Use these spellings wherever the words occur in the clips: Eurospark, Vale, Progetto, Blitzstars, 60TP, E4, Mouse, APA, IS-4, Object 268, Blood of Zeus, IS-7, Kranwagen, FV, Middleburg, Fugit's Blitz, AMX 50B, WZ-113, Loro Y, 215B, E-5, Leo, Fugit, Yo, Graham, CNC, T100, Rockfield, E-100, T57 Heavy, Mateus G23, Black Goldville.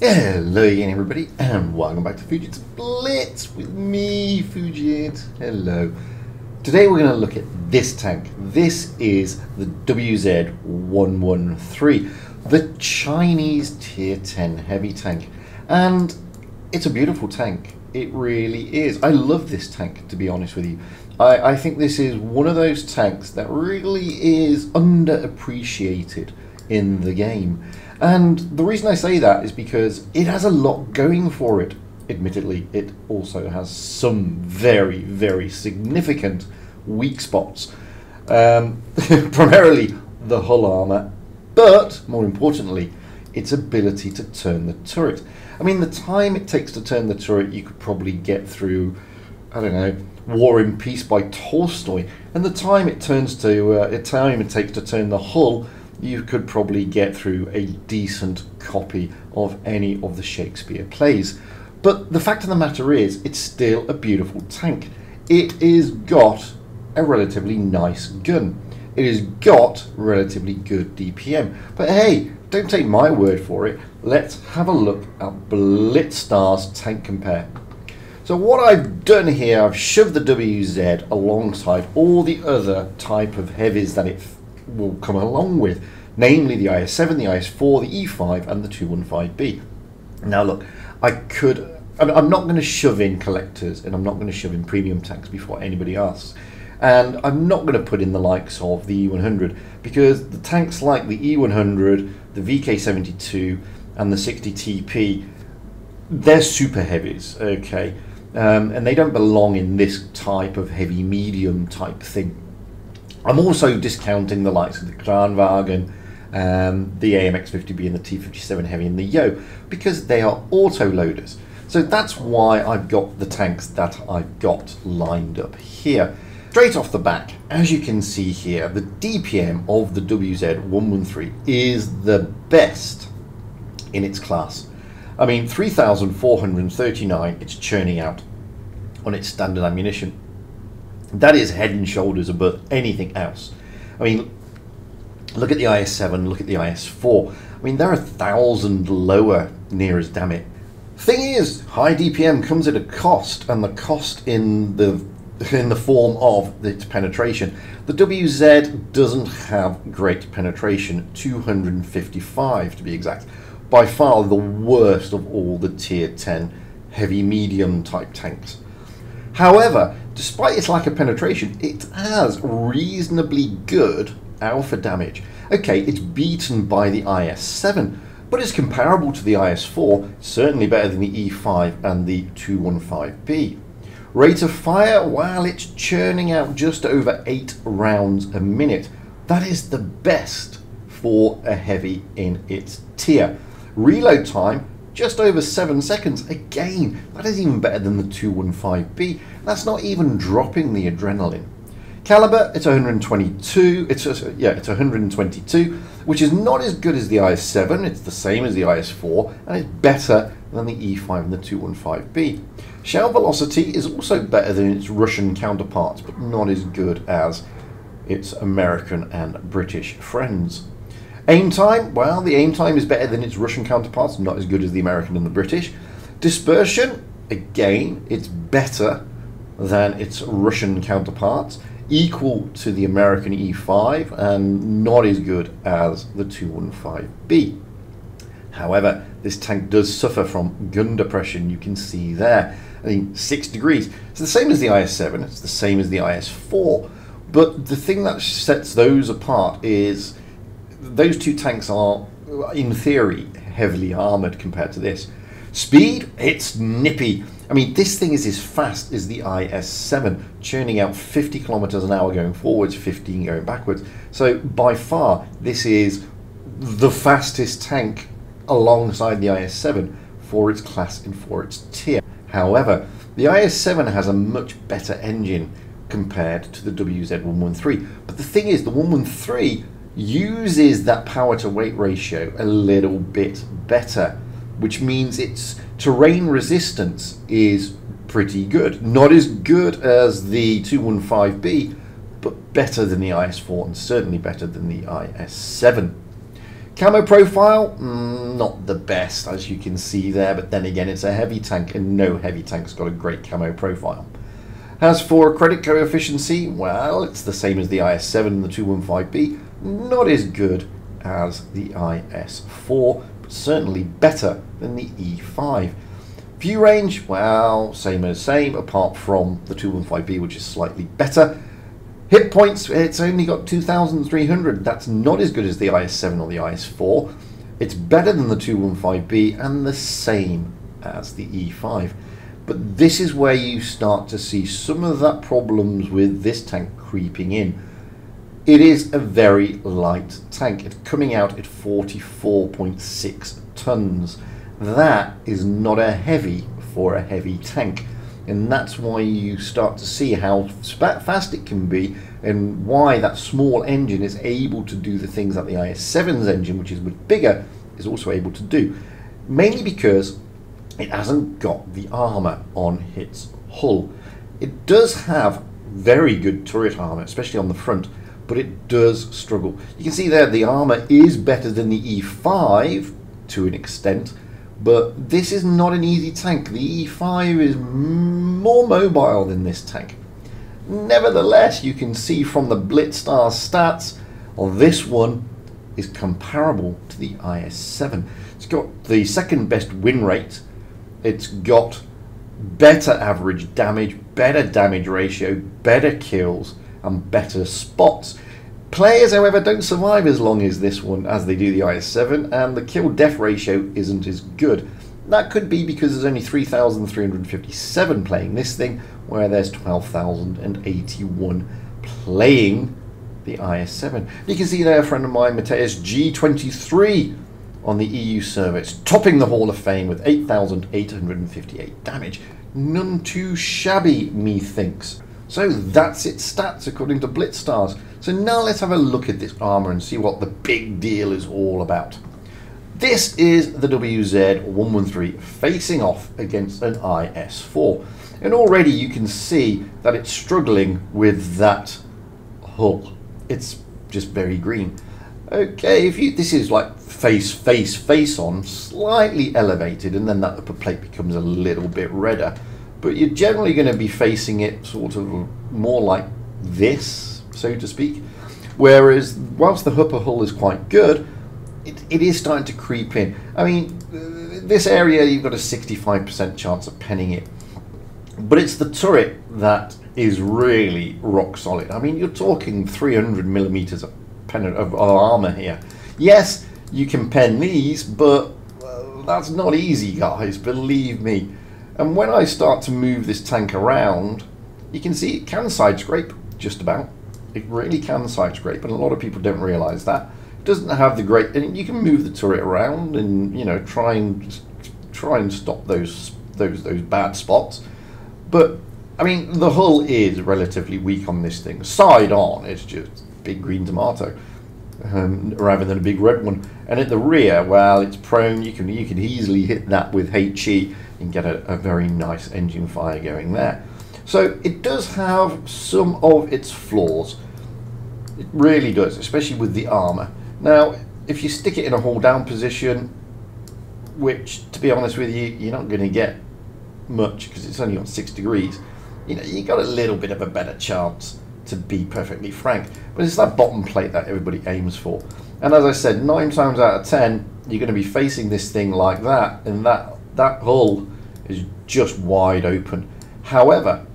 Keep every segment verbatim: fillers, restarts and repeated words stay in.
Hello again, everybody, and welcome back to Fugit's Blitz with me, Fugit. Hello. Today we're going to look at this tank. This is the W Z one one three, the Chinese tier ten heavy tank, and it's a beautiful tank. It really is. I love this tank, to be honest with you. I, I think this is one of those tanks that really is underappreciated in the game. And the reason I say that is because it has a lot going for it. Admittedly, it also has some very, very significant weak spots. Um, primarily the hull armor, but more importantly, its ability to turn the turret. I mean, the time it takes to turn the turret, you could probably get through, I don't know, War and Peace by Tolstoy. And the time it turns to, uh, the time it takes to turn the hull, you could probably get through a decent copy of any of the Shakespeare plays. But the fact of the matter is, it's still a beautiful tank. It is got a relatively nice gun. It has got relatively good D P M. But hey, don't take my word for it. Let's have a look at Blitzstars Tank Compare. So what I've done here, I've shoved the W Z alongside all the other type of heavies that it will come along with, namely the I S seven, the I S four, the E five, and the two one five B. Now look, I could, I'm not going to shove in collectors, and I'm not going to shove in premium tanks before anybody asks, and I'm not going to put in the likes of the E one hundred, because the tanks like the E one hundred, the V K seventy-two, and the sixty T P, they're super heavies, okay, um, and they don't belong in this type of heavy medium type thing. I'm also discounting the likes of the Kranwagen, um, the A M X fifty B and the T fifty-seven Heavy and the Yo, because they are autoloaders. So that's why I've got the tanks that I've got lined up here. Straight off the back, as you can see here, the D P M of the W Z one one three is the best in its class. I mean, three thousand four hundred thirty-nine it's churning out on its standard ammunition. That is head and shoulders above anything else. I mean, look at the I S seven, look at the I S four. I mean, they're a thousand lower near as damn it. Thing is, high D P M comes at a cost, and the cost in the in the form of its penetration. The W Z doesn't have great penetration, two hundred fifty-five to be exact. By far the worst of all the tier ten heavy medium type tanks. However, despite its lack of penetration, it has reasonably good alpha damage. Okay, it's beaten by the I S seven, but it's comparable to the I S four, certainly better than the E five and the two one five B. Rate of fire, while it's churning out just over eight rounds a minute, that is the best for a heavy in its tier. Reload time, just over seven seconds. Again, that is even better than the two one five B. That's not even dropping the adrenaline. Caliber, it's one hundred twenty-two. It's a, yeah, it's one hundred twenty-two, which is not as good as the I S seven. It's the same as the I S four, and it's better than the E five and the two one five B. Shell velocity is also better than its Russian counterparts, but not as good as its American and British friends. Aim time, well, the aim time is better than its Russian counterparts, not as good as the American and the British. Dispersion, again, it's better than its Russian counterparts, equal to the American E five, and not as good as the two one five B. However, this tank does suffer from gun depression, you can see there. I mean, six degrees. It's the same as the I S seven, it's the same as the I S four, but the thing that sets those apart is those two tanks are, in theory, heavily armoured compared to this. Speed, it's nippy. I mean, this thing is as fast as the I S seven, churning out fifty kilometres an hour going forwards, fifteen going backwards. So, by far, this is the fastest tank alongside the I S seven for its class and for its tier. However, the I S seven has a much better engine compared to the W Z one one three. But the thing is, the one one three uses that power to weight ratio a little bit better, which means its terrain resistance is pretty good. Not as good as the two one five B, but better than the I S four and certainly better than the I S seven. Camo profile, mm, not the best, as you can see there, but then again, it's a heavy tank, and no heavy tank's got a great camo profile. As for credit co efficiency, well, it's the same as the I S seven and the two fifteen B, not as good as the I S four, but certainly better than the E five. View range, well, same as same, apart from the two fifteen B, which is slightly better. Hit points, it's only got two thousand three hundred. That's not as good as the I S seven or the I S four. It's better than the two fifteen B and the same as the E five. But this is where you start to see some of that problems with this tank creeping in. It is a very light tank. It's coming out at forty-four point six tons. That is not a heavy for a heavy tank. And that's why you start to see how fast it can be and why that small engine is able to do the things that the I S seven's engine, which is much bigger, is also able to do. Mainly because it hasn't got the armour on its hull. It does have very good turret armour, especially on the front, but it does struggle. You can see there the armour is better than the E five to an extent, but this is not an easy tank. The E five is more mobile than this tank. Nevertheless, you can see from the Blitzstars stats, well, this one is comparable to the I S seven. It's got the second best win rate. It's got better average damage, better damage ratio, better kills, and better spots. Players, however, don't survive as long as this one as they do the I S seven, and the kill-death ratio isn't as good. That could be because there's only three thousand three hundred fifty-seven playing this thing, where there's twelve thousand eighty-one playing the I S seven. You can see there a friend of mine, Mateus G twenty-three, on the E U service, topping the Hall of Fame with eight thousand eight hundred fifty-eight damage. None too shabby, methinks. So that's its stats according to Blitzstars. So now let's have a look at this armour and see what the big deal is all about. This is the W Z one thirteen facing off against an I S four. And already you can see that it's struggling with that hull. It's just very green. Okay, if you, this is like face, face, face on, slightly elevated, and then that upper plate becomes a little bit redder. But you're generally going to be facing it sort of more like this, so to speak. Whereas, whilst the upper hull is quite good, it, it is starting to creep in. I mean, this area, you've got a sixty-five percent chance of penning it. But it's the turret that is really rock solid. I mean, you're talking three hundred millimeters of, of armor here. Yes, you can pen these, but uh, that's not easy, guys, believe me. And when I start to move this tank around, you can see it can side scrape, just about. It really can side scrape, and a lot of people don't realise that. It doesn't have the great, and you can move the turret around and, you know, try and try and stop those those those bad spots. But I mean, the hull is relatively weak on this thing. Side on, it's just a big green tomato, um, rather than a big red one. And at the rear, well, it's prone. You can you can easily hit that with HE and get a, a very nice engine fire going there. So it does have some of its flaws. It really does, especially with the armour. Now, if you stick it in a haul down position, which, to be honest with you, you're not going to get much because it's only on six degrees, you know, you got a little bit of a better chance, to be perfectly frank. But it's that bottom plate that everybody aims for. And as I said, nine times out of ten, you're going to be facing this thing like that, and that That hull is just wide open. However,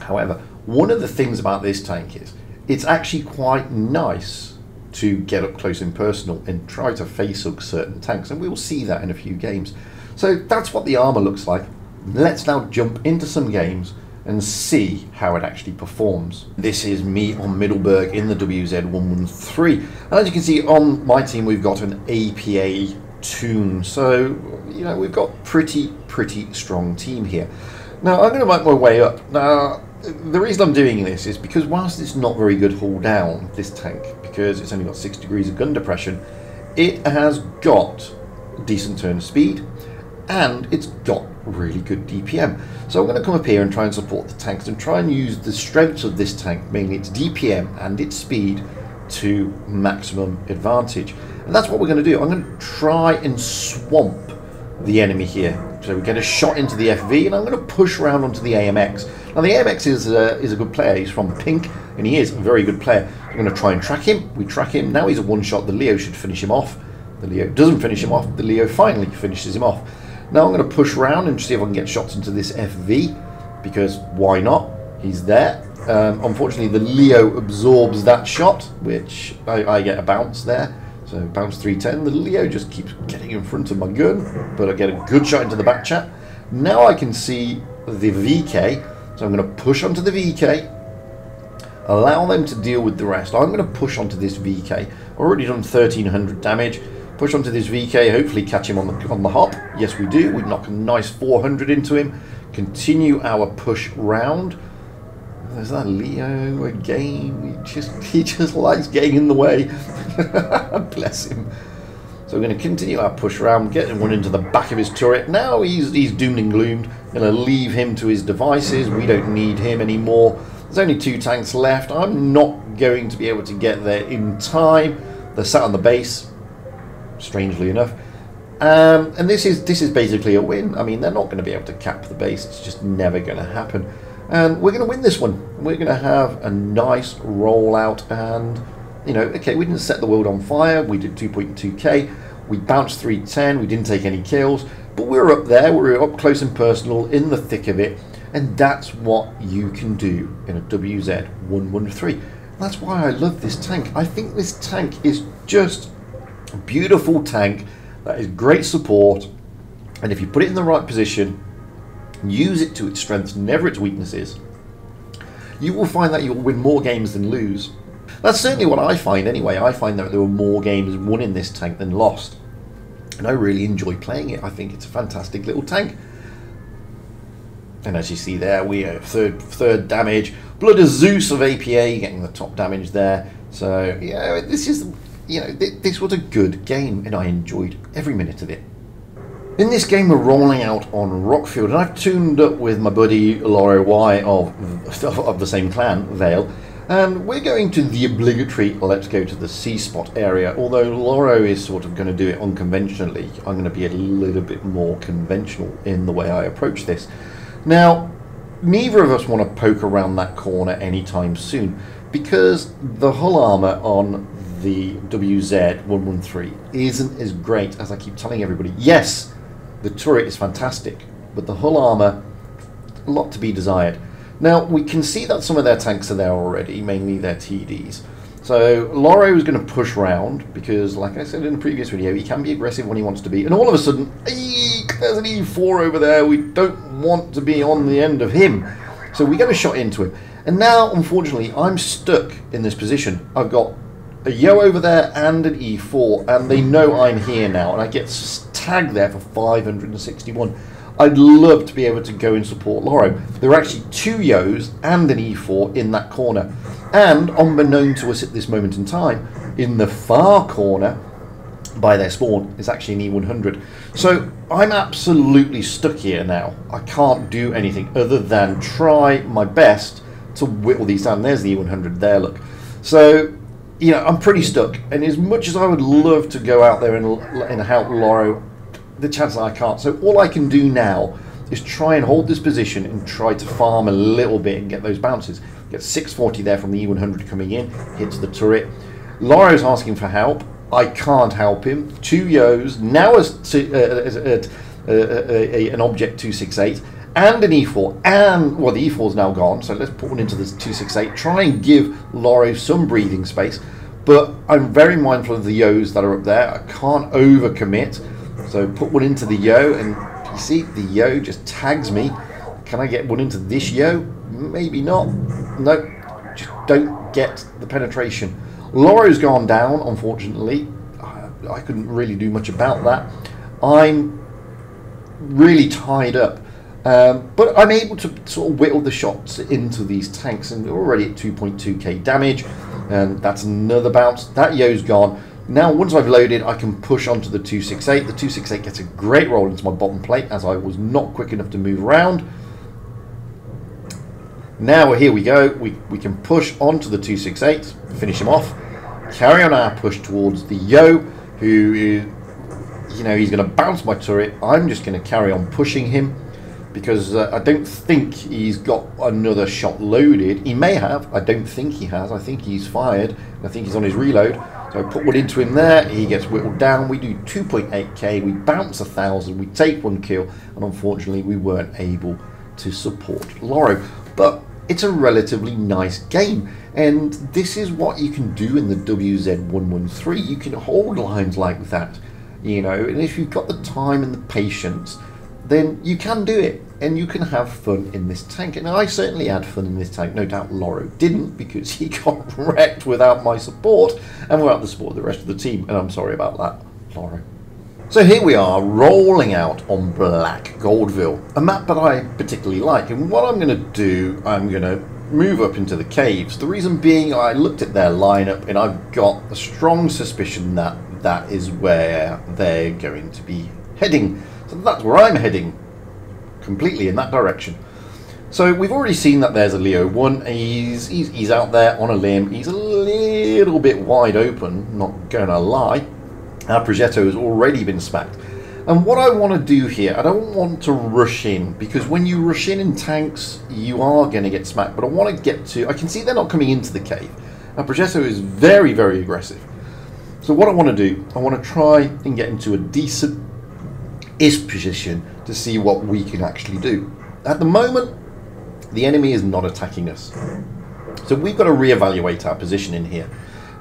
however, one of the things about this tank is it's actually quite nice to get up close and personal and try to face hug certain tanks, and we'll see that in a few games. So that's what the armour looks like. Let's now jump into some games and see how it actually performs. This is me on Middleburg in the W Z one thirteen, and as you can see on my team we've got an A P A tune, so you know we've got pretty pretty strong team here. Now I'm going to make my way up. Now the reason I'm doing this is because whilst it's not very good haul down, this tank, because it's only got six degrees of gun depression, it has got decent turn speed and it's got really good D P M. So I'm going to come up here and try and support the tanks and try and use the strengths of this tank, mainly its D P M and its speed, to maximum advantage. And that's what we're going to do. I'm going to try and swamp the enemy here. So we get a shot into the F V, and I'm going to push around onto the A M X. Now the A M X is a, is a good player. He's from Pink, and he is a very good player. So we're going to try and track him. We track him. Now he's a one-shot. The Leo should finish him off. The Leo doesn't finish him off. The Leo finally finishes him off. Now I'm going to push around and see if I can get shots into this F V, because why not? He's there. Um, unfortunately, the Leo absorbs that shot, which I, I get a bounce there. So bounce three ten. The Leo just keeps getting in front of my gun, but I get a good shot into the back chat. Now I can see the V K, so I'm going to push onto the V K, allow them to deal with the rest. I'm going to push onto this V K. I've already done thirteen hundred damage. Push onto this V K, hopefully catch him on the, on the hop. Yes, we do. We knock a nice four hundred into him. Continue our push round. There's that Leo again. He just, he just likes getting in the way. Bless him. So we're going to continue our push round, getting one into the back of his turret. Now he's, he's doomed and gloomed. Going to leave him to his devices. We don't need him anymore. There's only two tanks left. I'm not going to be able to get there in time. They're sat on the base, strangely enough. Um, and this is this is basically a win. I mean, they're not going to be able to cap the base. It's just never going to happen. And we're going to win this one. We're going to have a nice rollout. And, you know, okay, we didn't set the world on fire. We did two point two K. We bounced three ten. We didn't take any kills. But we were up there. We were up close and personal in the thick of it. And that's what you can do in a W Z one one three. That's why I love this tank. I think this tank is just a beautiful tank that is great support, and if you put it in the right position, use it to its strengths, never its weaknesses, you will find that you'll win more games than lose. That's certainly what I find anyway. I find that there were more games won in this tank than lost, and I really enjoy playing it. I think it's a fantastic little tank. And as you see there, we are third, third damage. Blood of Zeus of A P A getting the top damage there. So yeah, this is, you know, th this was a good game, and I enjoyed every minute of it. In this game, we're rolling out on Rockfield, and I've tuned up with my buddy Loro Y of, of the same clan, Vale, and we're going to the obligatory let's go to the C-spot area, although Loro is sort of going to do it unconventionally. I'm going to be a little bit more conventional in the way I approach this. Now, neither of us want to poke around that corner anytime soon, because the hull armour on the W Z one one three isn't as great as I keep telling everybody. Yes! The turret is fantastic, but the hull armour, a lot to be desired. Now, we can see that some of their tanks are there already, mainly their T Ds. So, Loro is going to push round, because, like I said in the previous video, he can be aggressive when he wants to be, and all of a sudden, eek, there's an E four over there, we don't want to be on the end of him. So we get a shot into him. And now, unfortunately, I'm stuck in this position. I've got a Yo over there and an E four, and they know I'm here now, and I get tagged there for five hundred sixty-one. I'd love to be able to go and support Loro. There are actually two Yos and an E four in that corner, and unbeknown to us at this moment in time, in the far corner by their spawn is actually an E one hundred. So I'm absolutely stuck here now. I can't do anything other than try my best to whittle these down. There's the E one hundred there, look. So, you know, I'm pretty stuck, and as much as I would love to go out there and, and help Loro, the chance that I can't. So all I can do now is try and hold this position and try to farm a little bit and get those bounces. Get six forty there from the E one hundred coming in, hits the turret. Loro's asking for help. I can't help him. Two Yos, now as to, uh, as, uh, uh, uh, uh, an Object two sixty-eight, and an E four, and, well, the E four's now gone, so let's put one into the two sixty-eight, try and give Loro some breathing space, but I'm very mindful of the Yos that are up there. I can't overcommit, so put one into the Yo, and you see, the Yo just tags me. Can I get one into this Yo? Maybe not. No, just don't get the penetration. Loro's gone down, unfortunately. I, I couldn't really do much about that. I'm really tied up. Um, but I'm able to sort of whittle the shots into these tanks, and we're already at two point two K damage, and that's another bounce. That Yo's gone. Now, once I've loaded, I can push onto the two sixty-eight. The two sixty-eight gets a great roll into my bottom plate, as I was not quick enough to move around. Now, here we go. We, we can push onto the two sixty-eight, finish him off. carrying our push towards the Yo, who is, you know, he's going to bounce my turret. I'm just going to carry on pushing him because uh, I don't think he's got another shot loaded. He may have. I don't think he has. I think he's fired. I think he's on his reload. So I put one into him there. He gets whittled down. We do two point eight K. We bounce one thousand. We take one kill. And unfortunately, we weren't able to support Loro. But it's a relatively nice game. And this is what you can do in the W Z one one three. You can hold lines like that. You know, and if you've got the time and the patience, then you can do it and you can have fun in this tank. And I certainly had fun in this tank. No doubt Loro didn't, because he got wrecked without my support and without the support of the rest of the team. And I'm sorry about that, Loro. So here we are rolling out on Black Goldville, a map that I particularly like. And what I'm going to do, I'm going to move up into the caves. The reason being, I looked at their lineup and I've got a strong suspicion that that is where they're going to be heading. So that's where I'm heading, completely in that direction. So we've already seen that there's a Leo one. He's, he's, he's out there on a limb. He's a little bit wide open, not going to lie. Our Progetto has already been smacked. And what I want to do here, I don't want to rush in, because when you rush in in tanks, you are going to get smacked. But I want to get to... I can see they're not coming into the cave. Our Progetto is very, very aggressive. So what I want to do, I want to try and get into a decent is position to see what we can actually do. At the moment, the enemy is not attacking us. So we've got to reevaluate our position in here.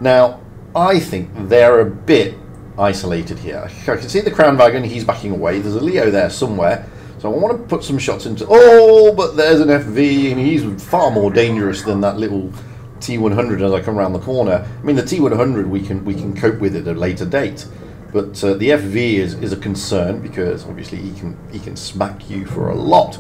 Now, I think they're a bit isolated here. I can see the Kranwagen, he's backing away. There's a Leo there somewhere. So I want to put some shots into... Oh, but there's an F V, and he's far more dangerous than that little T one hundred as I come around the corner. I mean, the T one hundred, we can we can cope with it at a later date, but uh, the F V is, is a concern, because obviously he can he can smack you for a lot.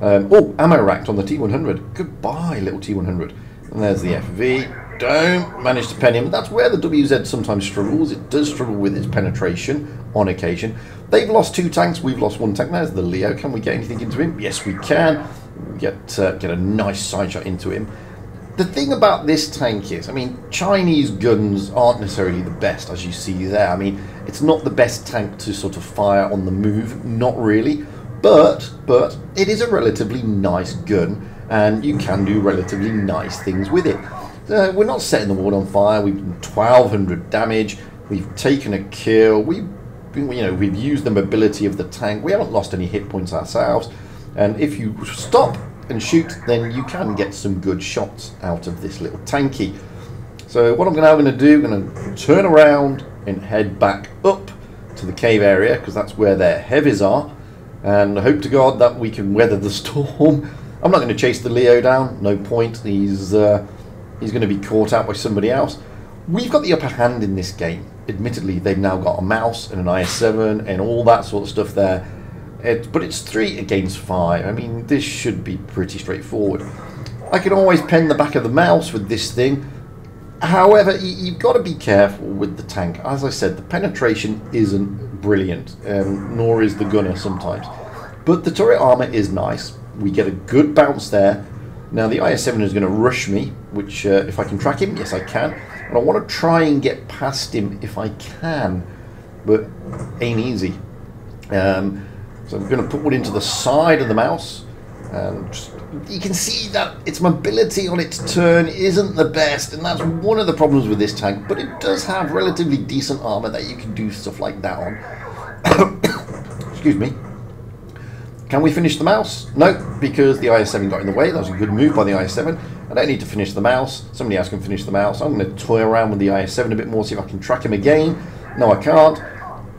Um, oh, ammo racked on the T one hundred. Goodbye, little T one hundred. And there's the F V. Don't manage to pen him. That's where the W Z sometimes struggles. It does struggle with its penetration on occasion. They've lost two tanks. We've lost one tank. There's the Leo. Can we get anything into him? Yes, we can. We get, uh, get a nice side shot into him. The thing about this tank is, I mean, Chinese guns aren't necessarily the best, as you see there. I mean, it's not the best tank to sort of fire on the move, not really. But, but, it is a relatively nice gun, and you can do relatively nice things with it. Uh, we're not setting the world on fire. We've done twelve hundred damage. We've taken a kill. We've, you know, we've used the mobility of the tank. We haven't lost any hit points ourselves. And if you stop and shoot, then you can get some good shots out of this little tanky. So what I'm now going to do, I'm going to turn around and head back up to the cave area, because that's where their heavies are, and I hope to God that we can weather the storm. I'm not going to chase the Leo down, no point. He's, uh, he's going to be caught out by somebody else. We've got the upper hand in this game. Admittedly, they've now got a Mouse and an I S seven and all that sort of stuff there. It, but it's three against five. I mean, this should be pretty straightforward. I can always pen the back of the Mouse with this thing. However, you've got to be careful with the tank. As I said, the penetration isn't brilliant, um, nor is the gunner sometimes. But the turret armor is nice. We get a good bounce there. Now, the I S seven is going to rush me, which, uh, if I can track him, yes, I can. And I want to try and get past him if I can, but ain't easy. Um... So I'm going to put one into the side of the Mouse. And just, you can see that its mobility on its turn isn't the best, and that's one of the problems with this tank, but it does have relatively decent armor that you can do stuff like that on. Excuse me. Can we finish the Mouse? No, because the I S seven got in the way. That was a good move by the I S seven. I don't need to finish the Mouse. Somebody else can finish the Mouse. I'm going to toy around with the I S seven a bit more, see if I can track him again. No, I can't.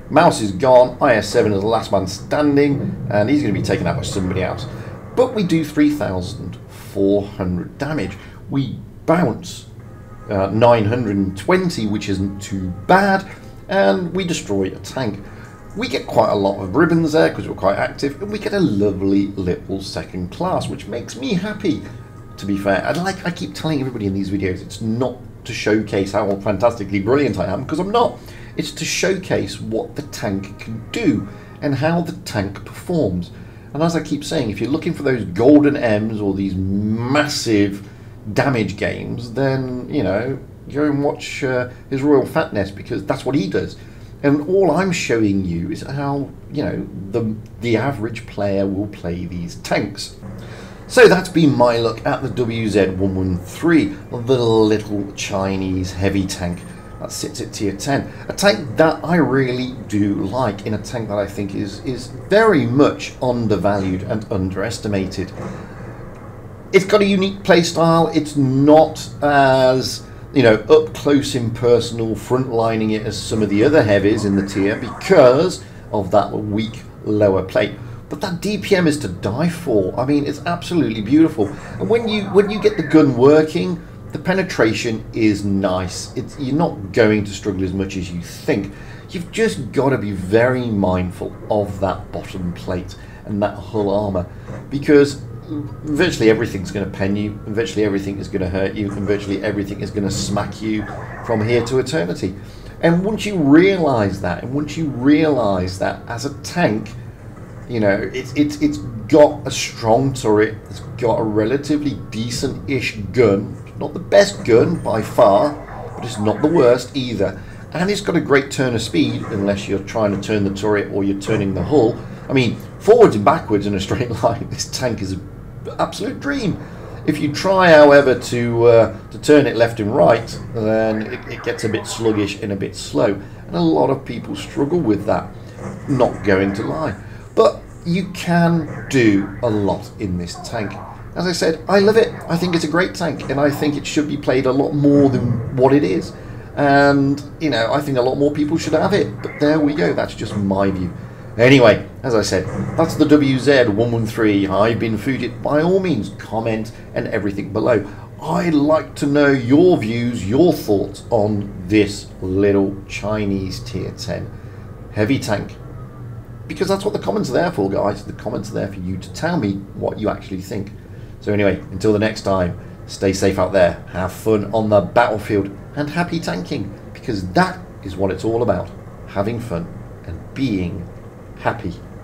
Mouse is gone, I S seven is the last man standing, and he's going to be taken out by somebody else. But we do three thousand four hundred damage. We bounce uh, nine hundred twenty, which isn't too bad, and we destroy a tank. We get quite a lot of ribbons there because we're quite active, and we get a lovely little second class, which makes me happy, to be fair. And like I keep telling everybody in these videos, it's not to showcase how fantastically brilliant I am, because I'm not. It's to showcase what the tank can do and how the tank performs. And as I keep saying, if you're looking for those golden M's or these massive damage games, then, you know, Go and watch uh, his Royal Fatness, because that's what he does. And all I'm showing you is how, you know, the, the average player will play these tanks. So that's been my look at the W Z one one three, the little Chinese heavy tank that sits at tier ten. A tank that I really do like, in a tank that I think is, is very much undervalued and underestimated. It's got a unique playstyle. It's not as, you know, up close and personal frontlining it as some of the other heavies in the tier because of that weak lower plate. But that D P M is to die for. I mean, it's absolutely beautiful. And when you when you get the gun working, the penetration is nice. It's, you're not going to struggle as much as you think. You've just got to be very mindful of that bottom plate and that hull armor, because virtually everything's going to pen you, and virtually everything is going to hurt you, and virtually everything is going to smack you from here to eternity. And once you realise that, and once you realise that as a tank, you know, it's it's it's got a strong turret, it's got a relatively decent-ish gun, not the best gun by far, but it's not the worst either. And it's got a great turn of speed, unless you're trying to turn the turret or you're turning the hull. I mean, forwards and backwards in a straight line, this tank is a absolute dream. If you try, however, to uh, to turn it left and right, then it, it gets a bit sluggish and a bit slow, and a lot of people struggle with that, not going to lie. But you can do a lot in this tank. As I said, I love it. I think it's a great tank, and I think it should be played a lot more than what it is, and you know, I think a lot more people should have it. But there we go, that's just my view. Anyway, as I said, that's the W Z one one three. I've been Fugit. By all means, comment and everything below. I'd like to know your views, your thoughts on this little Chinese tier ten heavy tank. Because that's what the comments are there for, guys. The comments are there for you to tell me what you actually think. So anyway, until the next time, stay safe out there. Have fun on the battlefield. And happy tanking. Because that is what it's all about. Having fun and being happy.